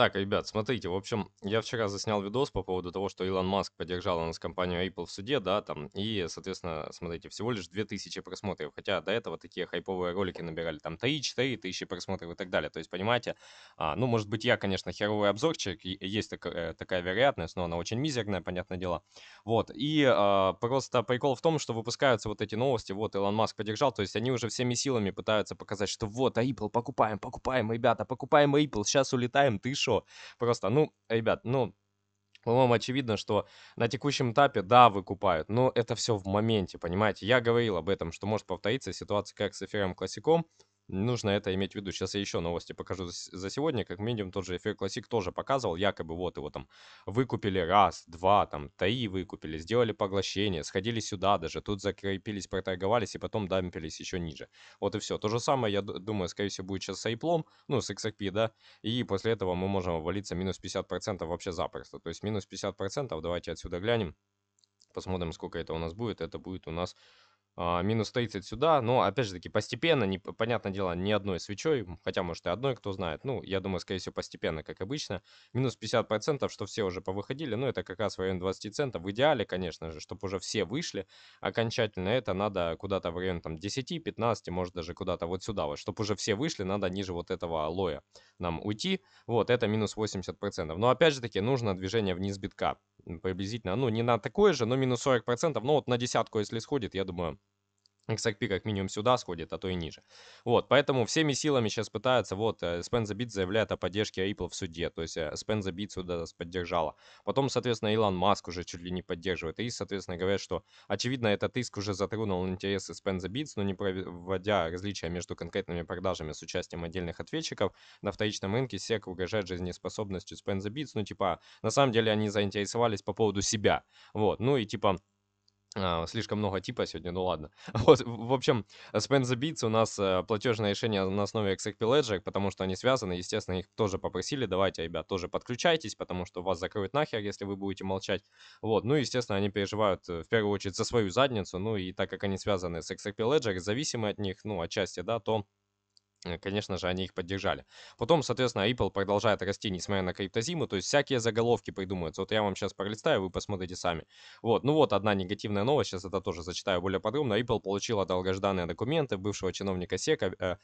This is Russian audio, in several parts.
Так, ребят, смотрите, в общем, я вчера заснял видос по поводу того, что Илон Маск поддержал нас компанию Apple в суде, да, там, и, соответственно, смотрите, всего лишь 2000 просмотров, хотя до этого такие хайповые ролики набирали, там, 3-4 тысячи просмотров и так далее, то есть, понимаете, ну, может быть, я, конечно, херовый обзорчик, есть такая вероятность, но она очень мизерная, понятное дело, вот, и просто прикол в том, что выпускаются вот эти новости, вот, Илон Маск поддержал, то есть, они уже всеми силами пытаются показать, что вот, Apple покупаем, покупаем, ребята, покупаем Apple, сейчас улетаем, ты шо? Просто, ну, ребят, ну, по-моему, очевидно, что на текущем этапе, да, выкупают, но это все в моменте, понимаете? Я говорил об этом, что может повториться ситуация как с Эфиром Классиком. Нужно это иметь в виду. Сейчас я еще новости покажу за сегодня. Как минимум, тот же Эфир Классик тоже показывал. Якобы вот его там выкупили раз, два, там, три выкупили, сделали поглощение, сходили сюда даже, тут закрепились, проторговались и потом дампились еще ниже. Вот и все. То же самое, я думаю, скорее всего, будет сейчас с Apple, ну, с XRP, да, и после этого мы можем валиться минус 50% вообще запросто. То есть минус 50%, давайте отсюда глянем, посмотрим, сколько это у нас будет. Это будет у нас... минус 30 сюда, но, опять же таки, постепенно, понятное дело, ни одной свечой, хотя, может, и одной, кто знает, ну, я думаю, скорее всего, постепенно, как обычно, минус 50%, что все уже повыходили, ну, это как раз в район 20 центов, в идеале, конечно же, чтобы уже все вышли окончательно, это надо куда-то в район, там, 10, 15, может, даже куда-то вот сюда, вот, чтобы уже все вышли, надо ниже вот этого лоя нам уйти, вот, это минус 80%, но, опять же таки, нужно движение вниз битка, приблизительно, ну, не на такое же, но минус 40%, ну, вот на десятку, если сходит, я думаю, XRP как минимум сюда сходит, а то и ниже. Вот, поэтому всеми силами сейчас пытаются, вот, SpendTheBits заявляет о поддержке Apple в суде, то есть SpendTheBits сюда поддержала. Потом, соответственно, Илон Маск уже чуть ли не поддерживает, и, соответственно, говорят, что, очевидно, этот иск уже затронул интересы SpendTheBits, но не проводя различия между конкретными продажами с участием отдельных ответчиков на вторичном рынке, SEC угрожает жизнеспособностью SpendTheBits, ну, типа, на самом деле они заинтересовались по поводу себя, вот, ну, и, типа, слишком много типа сегодня, ну ладно. Вот, в общем, SpendTheBits у нас платежное решение на основе XRP Ledger, потому что они связаны, естественно, их тоже попросили, давайте, ребят, тоже подключайтесь, потому что вас закроют нахер, если вы будете молчать. Вот, ну, естественно, они переживают в первую очередь за свою задницу, ну, и так как они связаны с XRP Ledger, зависимы от них, ну, отчасти, да, то... конечно же, они их поддержали. Потом, соответственно, Apple продолжает расти, несмотря на криптозиму, то есть всякие заголовки придумываются. Вот я вам сейчас пролистаю, вы посмотрите сами. Вот, ну вот одна негативная новость, сейчас это тоже зачитаю более подробно. Apple получила долгожданные документы бывшего чиновника SEC,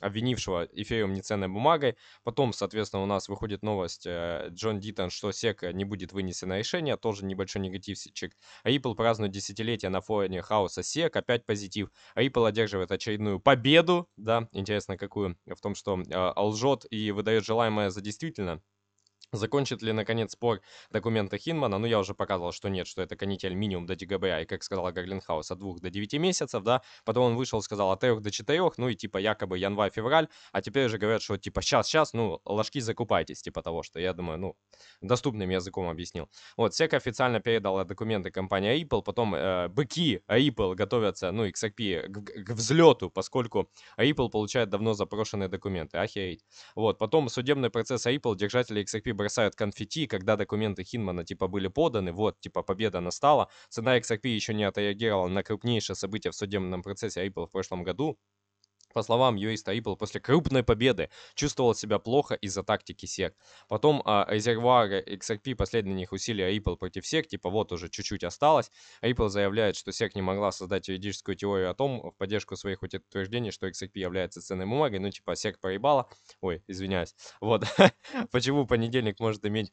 обвинившего эфириум неценной бумагой. Потом, соответственно, у нас выходит новость Джон Дитон, что SEC не будет вынесено решение, тоже небольшой негативчик. Apple празднует десятилетие на фоне хаоса SEC, опять позитив. Apple одерживает очередную победу, да, интересно какую, в том, что лжет и выдает желаемое за действительно. Закончит ли, наконец, спор документа Хинмана? Ну, я уже показывал, что нет, что это канитель минимум до декабря, и, как сказала Гарлингхаус, от 2 до 9 месяцев, да, потом он вышел, сказал от 3 до 4, ну, и, типа, якобы январь-февраль, а теперь же говорят, что, типа, сейчас, ну, ложки закупайтесь, типа того, что, я думаю, ну, доступным языком объяснил. Вот, SEC официально передала документы компании Apple, потом быки Apple готовятся, ну, XRP к взлету, поскольку Apple получает давно запрошенные документы, охереть. Вот, потом судебный процесс Apple, держатели XRP бросают конфетти, когда документы Hinman типа были поданы, вот, типа, победа настала. Цена XRP еще не отреагировала на крупнейшее событие в судебном процессе Apple в прошлом году. По словам юриста, Apple после крупной победы чувствовал себя плохо из-за тактики SEC. Потом резервуары XRP последних усилий Apple против SEC, типа вот уже чуть-чуть осталось. Apple заявляет, что SEC не могла создать юридическую теорию о том, в поддержку своих утверждений, что XRP является ценной бумагой, ну типа SEC проебала. Ой, извиняюсь. Вот, почему понедельник может иметь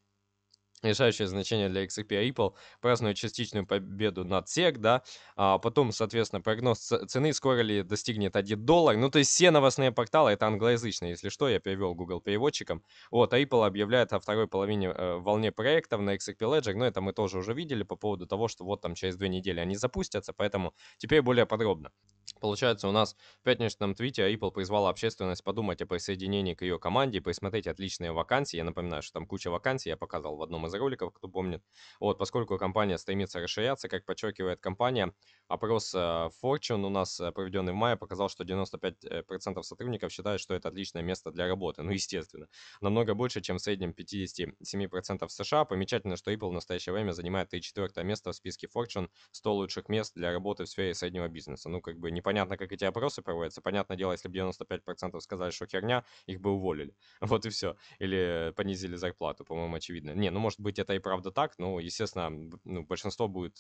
решающее значение для XRP, Apple празднует частичную победу над SEC, да, а потом, соответственно, прогноз цены скоро ли достигнет $1, ну, то есть все новостные порталы, это англоязычные, если что, я перевел Google переводчиком, вот, а Apple объявляет о второй половине волне проектов на XRP Ledger, но это мы тоже уже видели по поводу того, что вот там через 2 недели они запустятся, поэтому теперь более подробно. Получается, у нас в пятничном твите Apple призвала общественность подумать о присоединении к ее команде и присмотреть отличные вакансии, я напоминаю, что там куча вакансий, я показывал в одном из из роликов, кто помнит. Вот, поскольку компания стремится расширяться, как подчеркивает компания, опрос Fortune у нас, проведенный в мае, показал, что 95% сотрудников считают, что это отличное место для работы. Ну, естественно. Намного больше, чем в среднем 57% в США. Примечательно, что Apple в настоящее время занимает 3-4 место в списке Fortune 100 лучших мест для работы в сфере среднего бизнеса. Ну, как бы непонятно, как эти опросы проводятся. Понятное дело, если бы 95% сказали, что херня, их бы уволили. Вот и все. Или понизили зарплату, по-моему, очевидно. Не, ну, может быть, это и правда так, но, естественно, ну, большинство будет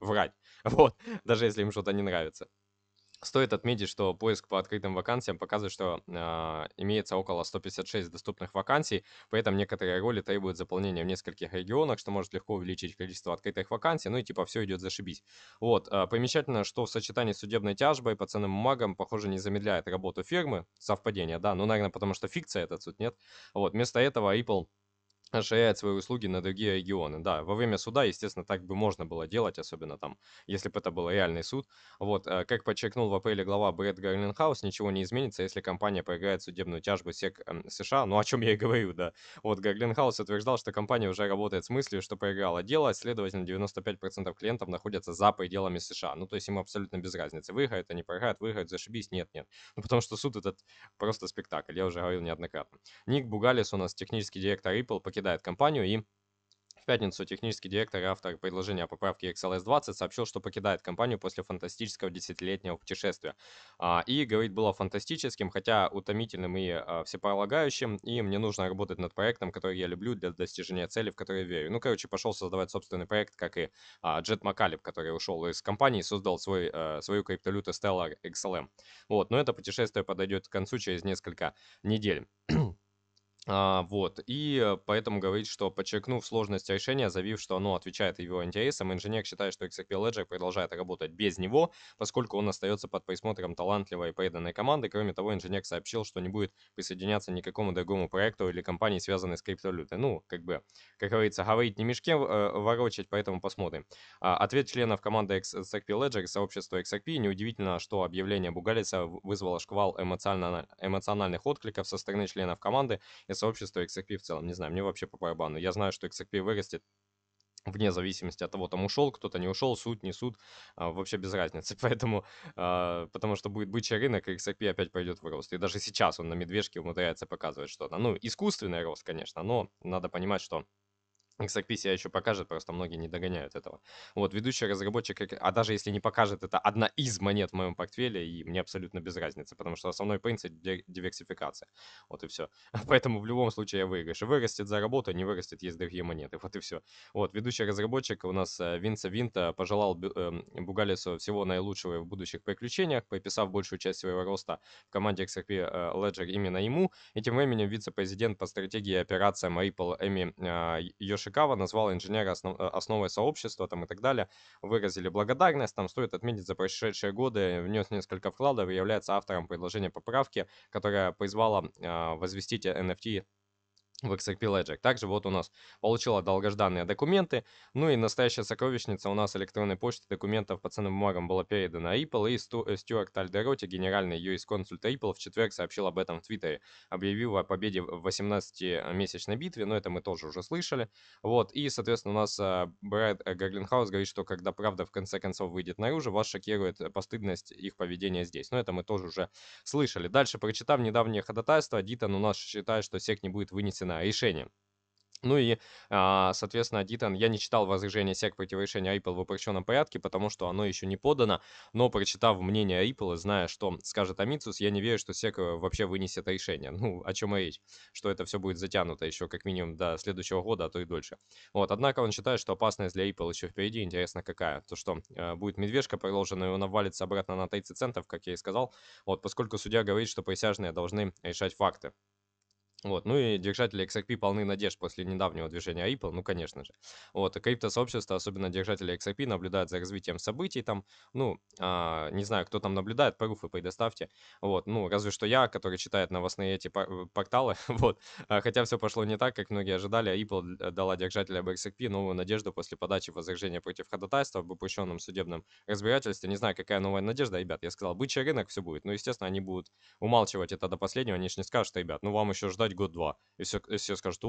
врать. Вот, даже если им что-то не нравится. Стоит отметить, что поиск по открытым вакансиям показывает, что имеется около 156 доступных вакансий, при этом некоторые роли требуют заполнения в нескольких регионах, что может легко увеличить количество открытых вакансий, ну и типа все идет зашибись. Вот, примечательно, что в сочетании с судебной тяжбой по ценным бумагам, похоже, не замедляет работу фирмы, совпадение, да, ну, наверное, потому что фикция этот суд, нет? Вот, вместо этого Apple расширяет свои услуги на другие регионы. Да, во время суда, естественно, так бы можно было делать, особенно там, если бы это был реальный суд. Вот, как подчеркнул в апреле глава Брэд Гарлингхаус, ничего не изменится, если компания проиграет судебную тяжбу SEC США. Ну, о чем я и говорю, да. Вот, Гарлингхаус утверждал, что компания уже работает с мыслью, что проиграла дело, следовательно, 95% клиентов находятся за пределами США. Ну, то есть им абсолютно без разницы, выиграют, они проиграют, выиграют, зашибись, нет, нет. Ну, потому что суд этот просто спектакль, я уже говорил неоднократно. Ник Бугалис у нас, технический директор Ripple, покидает компанию, и в пятницу технический директор и автор предложения о поправке XLS 20 сообщил, что покидает компанию после фантастического 10-летнего путешествия. И, говорит, было фантастическим, хотя утомительным и всеполагающим, и мне нужно работать над проектом, который я люблю, для достижения цели, в которой верю. Ну, короче, пошел создавать собственный проект, как и Джет Маккалип, который ушел из компании и создал свою криптовалюту Stellar XLM. Вот, но это путешествие подойдет к концу через несколько недель. Вот, и поэтому говорит, что, подчеркнув сложность решения, заявив, что оно отвечает его интересам, инженер считает, что XRP Ledger продолжает работать без него, поскольку он остается под присмотром талантливой и преданной команды. Кроме того, инженер сообщил, что не будет присоединяться ни к какому другому проекту или компании, связанной с криптовалютой. Ну, как бы, как говорится, говорить не мешки ворочать, поэтому посмотрим. Ответ членов команды XRP Ledger и сообщества XRP. Неудивительно, что объявление Бугалиса вызвало шквал эмоциональных откликов со стороны членов команды и сообщество XRP в целом. Не знаю, мне вообще по барабану. Я знаю, что XRP вырастет вне зависимости от того, там ушел кто-то, не ушел, суд, не суд, вообще без разницы. Поэтому, потому что будет бычий рынок, и XRP опять пойдет в рост. И даже сейчас он на медвежке умудряется показывать что-то. Ну, искусственный рост, конечно, но надо понимать, что XRP себя еще покажет, просто многие не догоняют этого. Вот, ведущий разработчик, а даже если не покажет, это одна из монет в моем портфеле, и мне абсолютно без разницы, потому что основной принцип — диверсификация. Вот и все. Поэтому в любом случае я выигрыш. Вырастет за работу, не вырастет, есть другие монеты. Вот и все. Вот, ведущий разработчик у нас Винца Винта пожелал Бугалису всего наилучшего в будущих приключениях, приписав большую часть своего роста в команде XRP Ledger именно ему. И тем временем вице-президент по стратегии и операциям Ripple Эми Йоши назвал инженера основой сообщества там, и так далее, выразили благодарность. Там стоит отметить, за прошедшие годы внес несколько вкладов и является автором предложения поправки, которая призвала возвестить NFT в XRP Ledger. Также вот у нас получила долгожданные документы, ну и настоящая сокровищница у нас электронной почты документов по ценным бумагам была передана Ripple, и Стюарт Альдероти, генеральный юрисконсульт Ripple, в четверг сообщил об этом в Твиттере, объявив о победе в 18-месячной битве, но это мы тоже уже слышали. Вот, и, соответственно, у нас Брэд Гарлингхаус говорит, что когда правда в конце концов выйдет наружу, вас шокирует постыдность их поведения здесь, но это мы тоже уже слышали. Дальше, прочитав недавнее ходатайство, Дитон у нас считает, что SEC не будет вынесена решение. Ну и, соответственно, Дитон, я не читал возражение SEC против решения Ripple в упрощенном порядке, потому что оно еще не подано, но прочитав мнение Ripple и зная, что скажет Амицус, я не верю, что SEC вообще вынесет решение. Ну, о чем и речь, что это все будет затянуто еще как минимум до следующего года, а то и дольше. Вот, однако он считает, что опасность для Ripple еще впереди, интересно какая. То, что будет медвежка продолжена, и он обвалится обратно на 30 центов, как я и сказал, вот, поскольку судья говорит, что присяжные должны решать факты. Вот, ну и держатели XRP полны надежд после недавнего движения Ripple, ну конечно же. Вот, и криптосообщество, особенно держатели XRP, наблюдают за развитием событий там, ну, не знаю, кто там наблюдает, пруфы предоставьте. Вот, ну, разве что я, который читает новостные эти порталы, вот. Хотя все пошло не так, как многие ожидали, Ripple дала держателям XRP новую надежду после подачи возражения против ходатайства об упрощенном судебном разбирательстве. Не знаю, какая новая надежда, ребят, я сказал, бычий рынок, все будет. Ну, естественно, они будут умалчивать это до последнего, они же не скажут, ребят, ну, вам еще ждать год-два. И все скажут,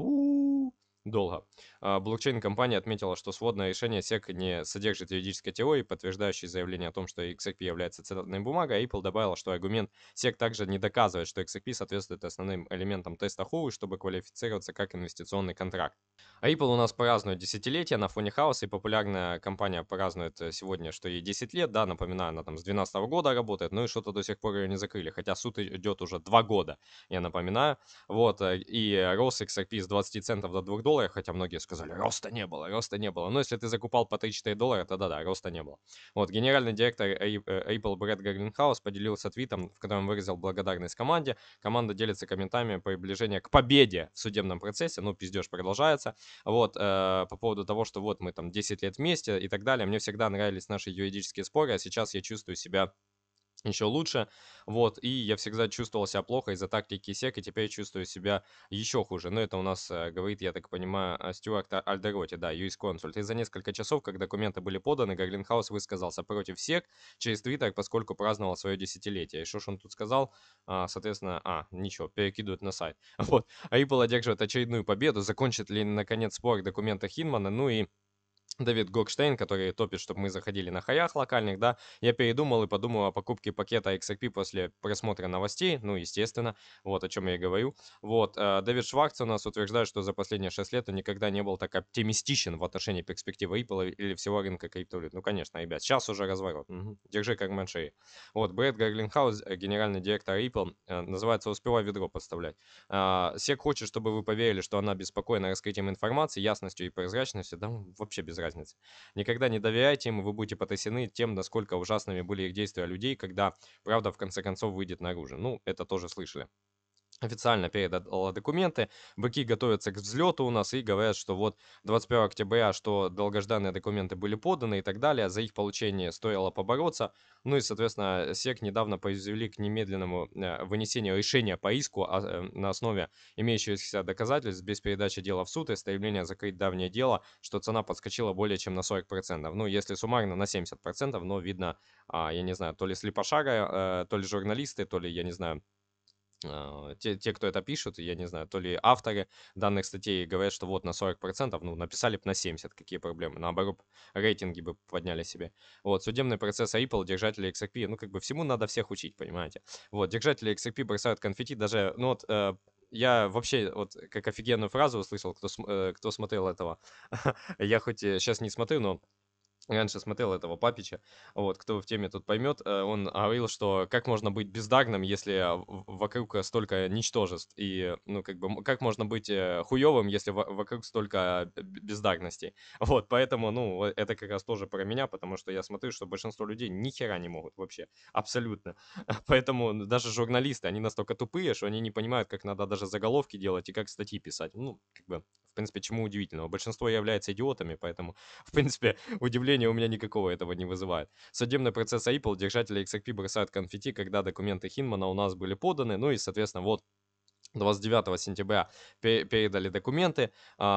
долго. Блокчейн-компания отметила, что сводное решение SEC не содержит юридической теории, подтверждающей заявление о том, что XRP является ценной бумагой. Apple добавила, что аргумент SEC также не доказывает, что XRP соответствует основным элементам теста Хуи, чтобы квалифицироваться как инвестиционный контракт. Ripple у нас празднует десятилетие на фоне хаоса, и популярная компания празднует сегодня, что ей 10 лет. Да, напоминаю, она там с 2012 года работает, но и что-то до сих пор ее не закрыли, хотя суд идет уже 2 года, я напоминаю. Вот, и рост XRP с 20 центов до $2, хотя многие сказали, роста не было. Но если ты закупал по 3-4 доллара, то да, роста не было. Вот, генеральный директор Ripple Брэд Гарлингхаус поделился твитом, в котором выразил благодарность команде. Команда делится комментариями приближения к победе в судебном процессе, ну, пиздеж продолжается. Вот, по поводу того, что вот мы там 10 лет вместе и так далее. Мне всегда нравились наши юридические споры, а сейчас я чувствую себя еще лучше. Вот, и я всегда чувствовал себя плохо из-за тактики SEC, и теперь чувствую себя еще хуже. Но это у нас говорит, я так понимаю, Стюарт Альдероти, да, юрисконсульт. И за несколько часов, как документы были поданы, Гарлингхаус высказался против SEC через Twitter, поскольку праздновал свое десятилетие. И что ж он тут сказал? Соответственно, ничего, перекидывают на сайт. Вот, Ripple одерживает очередную победу. Закончит ли, наконец, спор документа Hinman? Ну и Дэвид Гокштейн, который топит, чтобы мы заходили на хаях локальных, да, я передумал и подумал о покупке пакета XRP после просмотра новостей, ну, естественно, вот о чем я и говорю. Вот, Дэвид Шварц у нас утверждает, что за последние 6 лет он никогда не был так оптимистичен в отношении перспективы Ripple или всего рынка криптовалют. Ну, конечно, ребят, сейчас уже разворот. Угу. Держи карман шеи. Вот, Брэд Гарлингхаус, генеральный директор Ripple, называется «Успевай ведро подставлять». SEC хочет, чтобы вы поверили, что она беспокойна раскрытием информации, ясностью и прозрачностью, да, вообще без разницы. Никогда не доверяйте им, вы будете потрясены тем, насколько ужасными были их действия людей, когда правда в конце концов выйдет наружу. Ну, это тоже слышали. Официально передала документы, быки готовятся к взлету у нас и говорят, что вот 21 октября, что долгожданные документы были поданы и так далее, за их получение стоило побороться. Ну и, соответственно, SEC недавно произвели к немедленному вынесению решения по иску на основе имеющихся доказательств без передачи дела в суд и стремления закрыть давнее дело, что цена подскочила более чем на 40%. Ну, если суммарно, на 70%, но видно, я не знаю, то ли слепошара, то ли журналисты, то ли, я не знаю, те, кто это пишут, я не знаю, то ли авторы данных статей говорят, что вот на 40%, ну, написали бы на 70%, какие проблемы, наоборот, рейтинги бы подняли себе. Вот, судебный процесс Ripple, держатели XRP, ну, как бы всему надо всех учить, понимаете. Вот, держатели XRP бросают конфетти, даже, ну, вот, я вообще, вот, как офигенную фразу услышал, кто смотрел этого, я хоть сейчас не смотрю, но раньше смотрел этого Папича, вот, кто в теме тут поймет, он говорил, что как можно быть бездарным, если вокруг столько ничтожеств, и, ну, как бы, как можно быть хуевым, если вокруг столько бездарностей, вот, поэтому, ну, это как раз тоже про меня, потому что я смотрю, что большинство людей ни хера не могут вообще, абсолютно, поэтому даже журналисты, они настолько тупые, что они не понимают, как надо даже заголовки делать и как статьи писать, ну, как бы, в принципе, чему удивительного, большинство является идиотами, поэтому, в принципе, удивление у меня никакого этого не вызывает. Судебный процесс Ripple, держатели XRP бросают конфетти, когда документы Hinman у нас были поданы, ну и, соответственно, вот 29 сентября передали документы,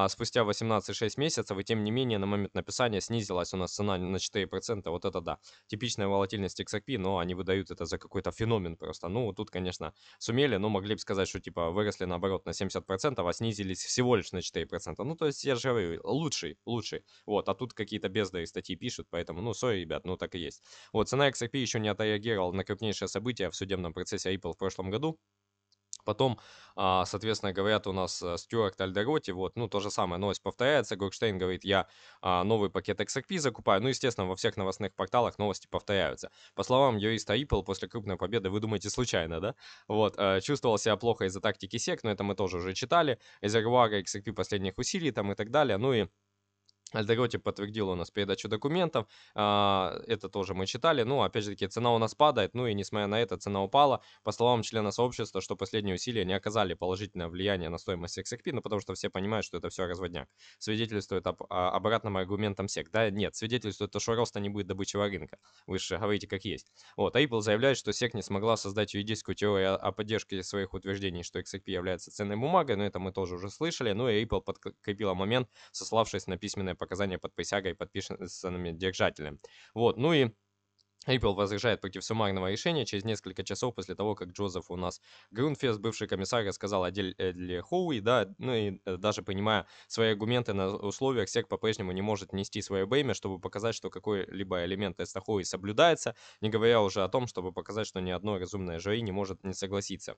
спустя 18,6 месяцев, и тем не менее на момент написания снизилась у нас цена на 4%, вот это да, типичная волатильность XRP, но они выдают это за какой-то феномен просто, ну тут конечно сумели, но могли бы сказать, что типа выросли наоборот на 70%, а снизились всего лишь на 4%, ну то есть я же говорю, лучший, вот, а тут какие-то бездарные статьи пишут, поэтому, ну сори, ребят, ну так и есть. Вот, цена XRP еще не отреагировала на крупнейшее событие в судебном процессе Ripple в прошлом году. Потом, соответственно, говорят у нас Стюарт Альдероти, вот, ну, то же самое, новость повторяется, Гокштейн говорит, я новый пакет XRP закупаю, ну, естественно, во всех новостных порталах новости повторяются. По словам юриста Ripple, после крупной победы, вы думаете, случайно, да? Вот, чувствовал себя плохо из-за тактики SEC, но это мы тоже уже читали, резервуары XRP последних усилий там и так далее, ну и Альдероти подтвердил у нас передачу документов, это тоже мы читали, ну, опять же таки, цена у нас падает, ну, и несмотря на это, цена упала, по словам члена сообщества, что последние усилия не оказали положительное влияние на стоимость XRP, ну, потому что все понимают, что это все разводняк, свидетельствует об обратном аргументам SEC, да, нет, свидетельствует то, что роста не будет добычевого рынка, вы же говорите как есть. Вот, Ripple заявляет, что SEC не смогла создать юридическую теорию о поддержке своих утверждений, что XRP является ценной бумагой, но это мы тоже уже слышали, ну, и Ripple подкрепила момент, сославшись на письменное показания под присягой подписанными держателем. Вот, ну и Ripple возражает против суммарного решения через несколько часов после того, как Джозеф у нас Грунфес, бывший комиссар, рассказал о деле Хоуи, да, ну и даже принимая свои аргументы на условиях, SEC по-прежнему не может нести свое бремя, чтобы показать, что какой-либо элемент теста Хоуи соблюдается, не говоря уже о том, чтобы показать, что ни одно разумное жюри не может не согласиться.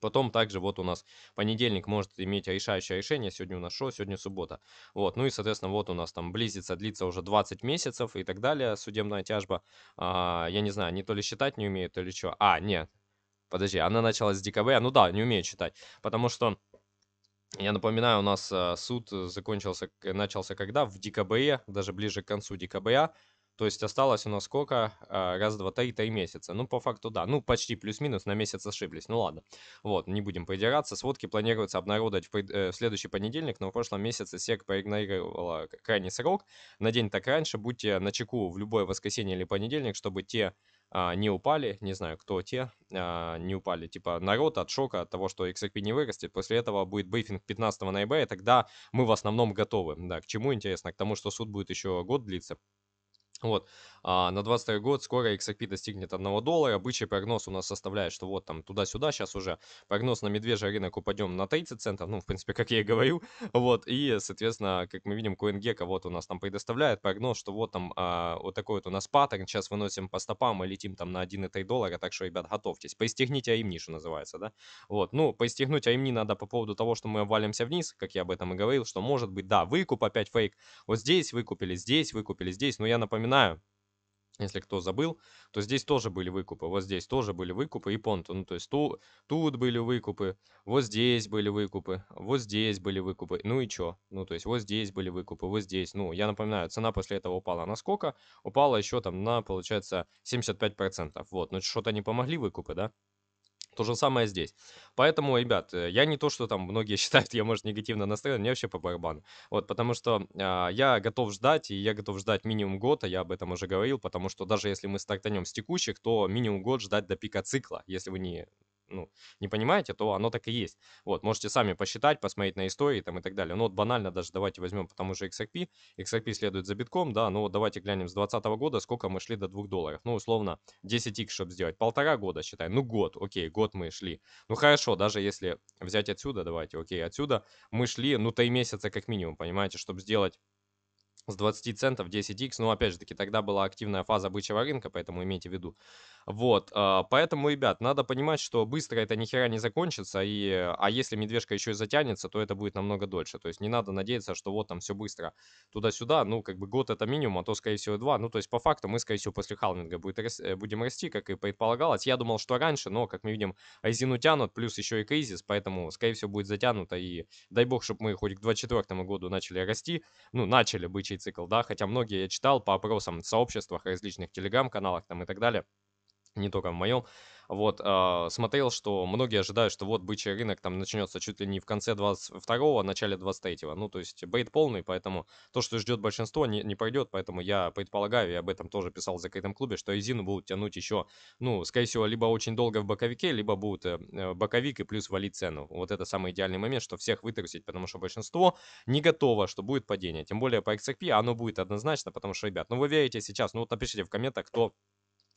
Потом также вот у нас понедельник может иметь решающее решение, сегодня у нас шо, сегодня суббота. Вот, ну и, соответственно, вот у нас там близится, длится уже 20 месяцев и так далее, судебная тяжба. Я не знаю, они то ли считать не умеют, то ли что. Нет, подожди, она началась с декабря, ну да, не умеют считать, потому что... Я напоминаю, у нас суд начался когда? В декабре, даже ближе к концу декабря. То есть осталось у нас сколько? Раз, два, три месяца. Ну, по факту, да. Ну, почти плюс-минус, на месяц ошиблись. Ну, ладно. Вот, не будем придираться. Сводки планируется обнародовать в следующий понедельник, но в прошлом месяце SEC проигнорировала крайний срок. На день так раньше. Будьте начеку в любое воскресенье или понедельник, чтобы те... не упали, не знаю, кто те, не упали, типа народ от шока, от того, что XRP не вырастет. После этого будет брифинг 15 ноября, и тогда мы в основном готовы. Да, к чему интересно? К тому, что суд будет еще год длиться. Вот, на 22 год скоро XRP достигнет $1. Обычный прогноз у нас составляет, что вот там туда-сюда, сейчас уже прогноз на медвежий рынок упадем на 30 центов, ну, в принципе, как я и говорю, вот, и, соответственно, как мы видим, CoinGecko вот у нас там предоставляет прогноз, что вот там вот такой вот у нас паттерн, сейчас выносим по стопам и летим там на $1,3, так что, ребят, готовьтесь, поистегните аймни, что называется, да, вот, ну, поистегнуть аймни надо по поводу того, что мы валимся вниз, как я об этом и говорил, что может быть, да, выкуп опять фейк, вот здесь выкупили, здесь, но я напоминаю, если кто забыл, то здесь тоже были выкупы, вот здесь тоже были выкупы и понту, ну то есть тут были выкупы, вот здесь были выкупы, вот здесь были выкупы, ну и чё, ну то есть вот здесь были выкупы, вот здесь, ну я напоминаю, цена после этого упала на сколько? Упала еще там на, получается, 75%, вот, ну что-то не помогли выкупы, да? То же самое здесь. Поэтому, ребят, я не то, что там многие считают, я, может, негативно настроен, мне вообще по барабану. Вот, потому что я готов ждать, и я готов ждать минимум год, а я об этом уже говорил, потому что даже если мы стартанем с текущих, то минимум год ждать до пика цикла, если вы не понимаете, то оно так и есть. Вот, можете сами посчитать, посмотреть на истории там и так далее. Ну вот банально даже давайте возьмем по тому же XRP. XRP следует за битком, да, ну вот давайте глянем с 2020 года, сколько мы шли до $2. Ну, условно, 10x, чтобы сделать. 1,5 года, считай. Ну, год, окей, год мы шли. Ну, хорошо, даже если взять отсюда, давайте, окей, отсюда мы шли, ну, 3 месяца как минимум, понимаете, чтобы сделать... с 20 центов 10x, ну, опять же таки, тогда была активная фаза бычьего рынка, поэтому имейте в виду. Вот, поэтому, ребят, надо понимать, что быстро это нихера не закончится, а если медвежка еще и затянется, то это будет намного дольше, то есть не надо надеяться, что вот там все быстро туда-сюда, ну, как бы год это минимум, а то, скорее всего, 2, ну, то есть по факту мы, скорее всего, после халвинга будем расти, как и предполагалось. Я думал, что раньше, но, как мы видим, резину тянут, плюс еще и кризис, поэтому, скорее всего, будет затянуто, и дай бог, чтобы мы хоть к 2024 году начали расти, ну, начали бычий цикл, да, хотя многие я читал по опросам в сообществах, различных телеграм-каналах там и так далее, не только в моем, вот, смотрел, что многие ожидают, что вот бычий рынок там начнется чуть ли не в конце 22-го, начале 23-го, ну, то есть бейт полный, поэтому то, что ждет большинство, не пройдет, поэтому я предполагаю, и об этом тоже писал в закрытом клубе, что резину будут тянуть еще, ну, скорее всего, либо очень долго в боковике, либо будут боковик и плюс валить цену, вот это самый идеальный момент, что всех вытрусить, потому что большинство не готово, что будет падение, тем более по XRP оно будет однозначно, потому что, ребят, ну, вы верите сейчас, ну, вот напишите в комментах, кто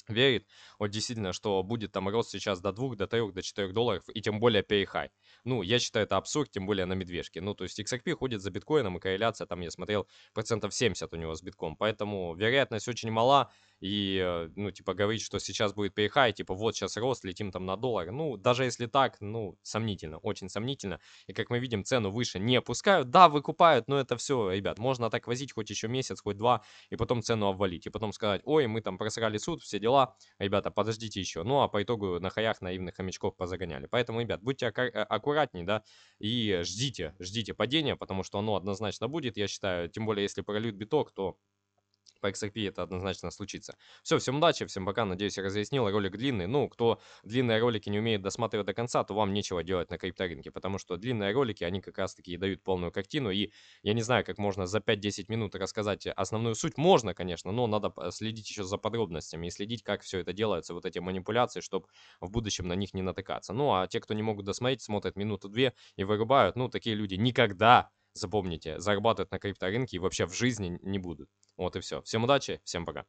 верит, вот действительно, что будет там рост сейчас до 2, до 3, до $4 и тем более перехай. Ну, я считаю, это абсурд, тем более на медвежке. Ну, то есть XRP ходит за биткоином, и корреляция, там я смотрел, процентов 70 у него с битком. Поэтому вероятность очень мала, и, ну, типа, говорить, что сейчас будет перехай, типа, вот сейчас рост, летим там на $1. Ну, даже если так, ну, сомнительно, очень сомнительно. И, как мы видим, цену выше не опускают. Да, выкупают, но это все, ребят, можно так возить хоть еще месяц, хоть 2, и потом цену обвалить. И потом сказать, ой, мы там просрали суд, все дела. Ребята, подождите еще. Ну, а по итогу на хаях наивных хомячков позагоняли. Поэтому, ребят, будьте аккуратнее, да, и ждите падения, потому что оно однозначно будет, я считаю. Тем более, если прольют биток, то по XRP это однозначно случится. Все, всем удачи, всем пока, надеюсь, я разъяснил. Ролик длинный. Ну, кто длинные ролики не умеет досматривать до конца, то вам нечего делать на крипторынке, потому что длинные ролики, они как раз-таки и дают полную картину, и я не знаю, как можно за 5-10 минут рассказать основную суть. Можно, конечно, но надо следить еще за подробностями и следить, как все это делается, вот эти манипуляции, чтобы в будущем на них не натыкаться. Ну, а те, кто не могут досмотреть, смотрят минуту-две и вырубают, ну, такие люди никогда, запомните, зарабатывать на крипторынке и вообще в жизни не будут. Вот и все. Всем удачи, всем пока.